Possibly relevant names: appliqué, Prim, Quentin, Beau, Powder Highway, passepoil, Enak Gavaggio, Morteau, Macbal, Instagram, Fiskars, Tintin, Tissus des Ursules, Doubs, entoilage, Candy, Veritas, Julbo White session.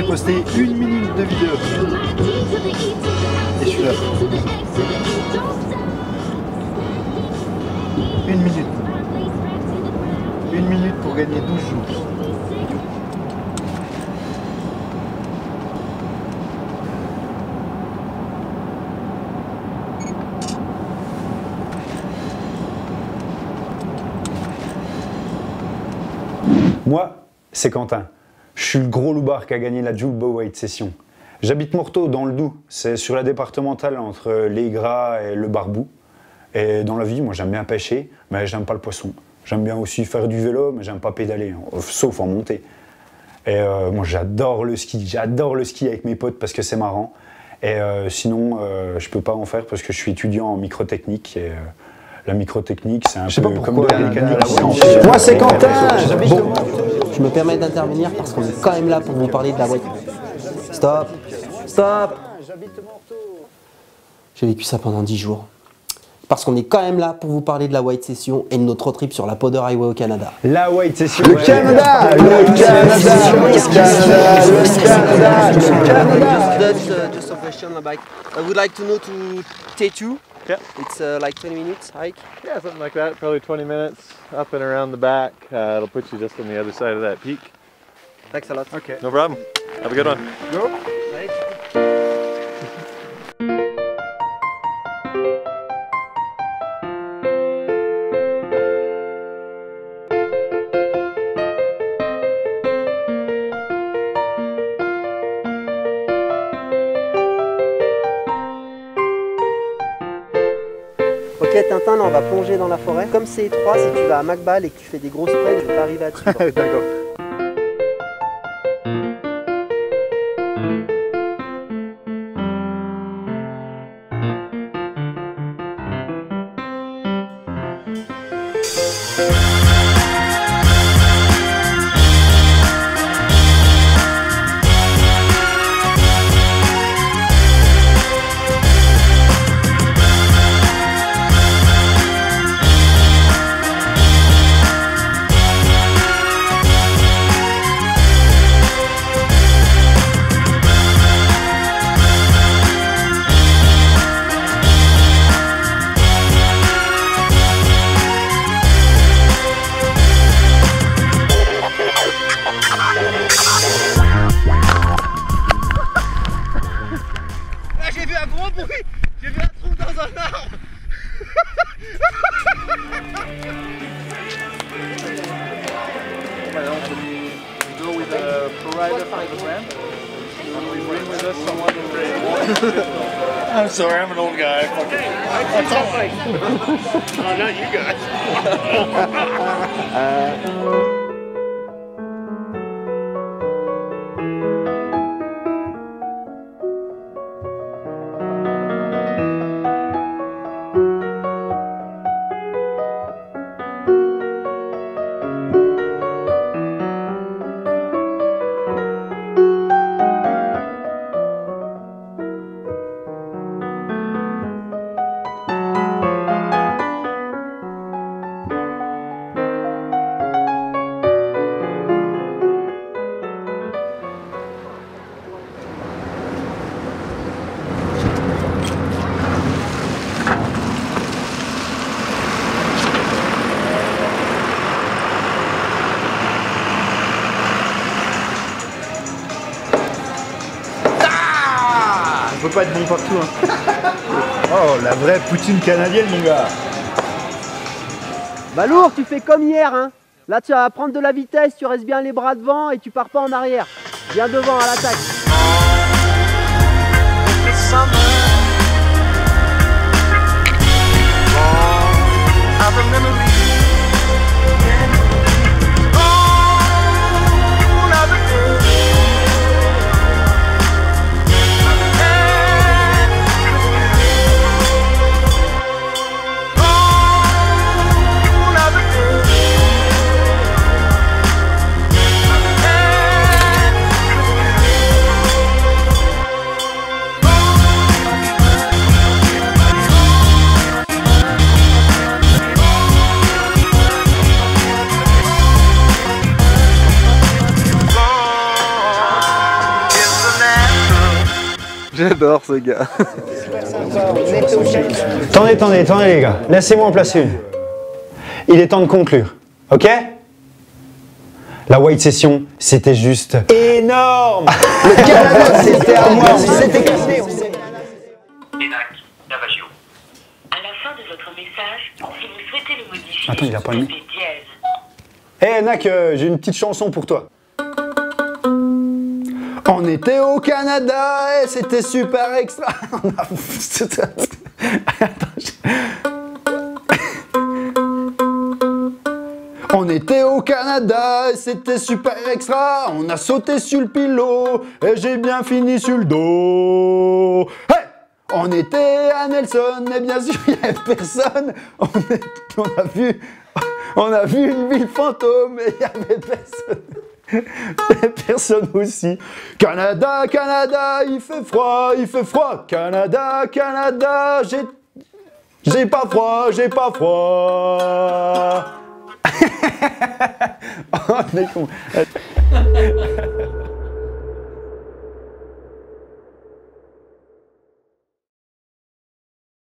j'ai posté 1 minute de vidéo. Et je suis là. 1 minute. 1 minute pour gagner 12 jours. Moi, c'est Quentin. Je suis le gros loupard qui a gagné la Julbo White session. J'habite Morteau, dans le Doubs. C'est sur la départementale entre les Gras et le Barbou. Et dans la vie, moi j'aime bien pêcher, mais j'aime pas le poisson. J'aime bien aussi faire du vélo, mais j'aime pas pédaler, sauf en montée. Et moi j'adore le ski. J'adore le ski avec mes potes parce que c'est marrant. Et sinon, je peux pas en faire parce que je suis étudiant en microtechnique. Et, la microtechnique, c'est un peu comme de la mécanique. Moi, c'est Quentin. Bon, je me permets d'intervenir parce qu'on est quand même là pour vous parler de la voiture. Stop. Stop. J'ai vécu ça pendant 10 jours. Parce qu'on est quand même là pour vous parler de la White Session et de notre road trip sur la Powder Highway au Canada. La White Session. Le Canada. Le Canada. Le Canada. Le Canada. Le Canada. Just a question on the bike. I would like to know to T2. Yeah. It's like 20 minutes hike? Yeah, something like that, probably 20 minutes up and around the back. It'll put you just on the other side of that peak. Thanks a lot. Okay. No problem. Have a good one. Go. Ok Tintin, là on va plonger dans la forêt. Comme c'est étroit, si tu vas à Macbal et que tu fais des grosses spreads, je vais pas arriver à te suivre. D'accord. I'm sorry, I'm an old guy. Oh, not you guys. On peut pas être bon partout, hein. Oh, la vraie poutine canadienne, mon gars. Bah lourd, tu fais comme hier, hein. Là, tu vas prendre de la vitesse, tu restes bien les bras devant et tu pars pas en arrière. Viens devant à l'attaque. J'adore ce gars. Attendez les gars, laissez-moi en placer une. Il est temps de conclure, ok? La White Session, c'était juste énorme. Le Canada, c'était à moi, c'était cassé. Enak Gavaggio. À la fin de votre message, si vous souhaitez le modifier, attends, il a pas mis. Hé Enak, j'ai une petite chanson pour toi. On était au Canada et c'était super extra. On était au Canada et c'était super extra. On a sauté sur le pilot et j'ai bien fini sur le dos. Hey, on était à Nelson et bien sûr il n'y avait personne. On a vu une ville fantôme et il n'y avait personne. Personne aussi. Canada, Canada, il fait froid, il fait froid. Canada, Canada, j'ai pas froid, j'ai pas froid. Oh, on est con.